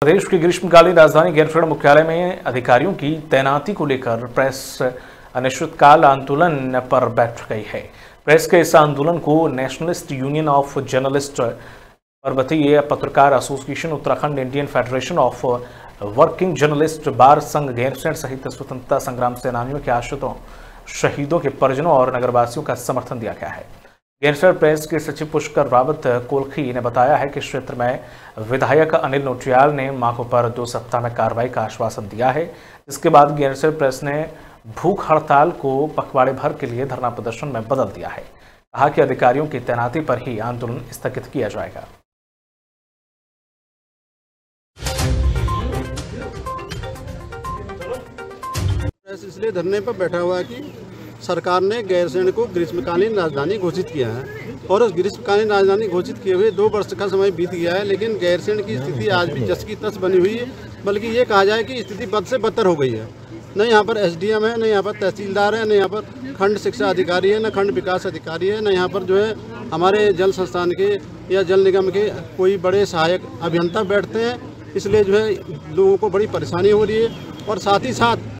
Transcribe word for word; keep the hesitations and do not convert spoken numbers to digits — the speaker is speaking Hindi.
प्रदेश की ग्रीष्मकालीन राजधानी गैरसैंण मुख्यालय में अधिकारियों की तैनाती को लेकर प्रेस अनिश्चितकाल आंदोलन पर बैठ गई है। प्रेस के इस आंदोलन को नेशनलिस्ट यूनियन ऑफ जर्नलिस्ट पर्वतीय पत्रकार association Uttarakhand, Indian federation of working journalist, bar संघ गैरसैंण सहित स्वतंत्रता संग्राम सेनानियों के आश्रितों, शहीदों के परिजनों और नगरवासियों का समर्थन दिया गया है। गैरसैंण प्रेस के सचिव पुष्कर रावत कोलखी ने बताया है कि क्षेत्र में विधायक अनिल नोटियाल ने मांगों पर दो सप्ताह में कार्रवाई का आश्वासन दिया है, जिसके बाद गैरसैंण प्रेस ने भूख हड़ताल को पखवाड़े भर के लिए धरना प्रदर्शन में बदल दिया है। कहा कि अधिकारियों की तैनाती पर ही आंदोलन स्थगित किया जाएगा। प्रेस इसलिए धरने पर बैठा हुआ है कि सरकार ने गैरसैंण को ग्रीष्मकालीन राजधानी घोषित किया है और उस ग्रीष्मकालीन राजधानी घोषित किए हुए दो वर्ष का समय बीत गया है, लेकिन गैरसैंण की स्थिति आज भी जस की तस बनी हुई है। बल्कि ये कहा जाए कि स्थिति बद से बदतर हो गई है। न यहाँ पर एस डी एम है, न यहाँ पर तहसीलदार है, न यहाँ पर खंड शिक्षा अधिकारी है, न खंड विकास अधिकारी है, न यहाँ पर जो है हमारे जल संस्थान के या जल निगम के कोई बड़े सहायक अभियंता बैठते हैं। इसलिए जो है लोगों को बड़ी परेशानी हो रही है और साथ ही साथ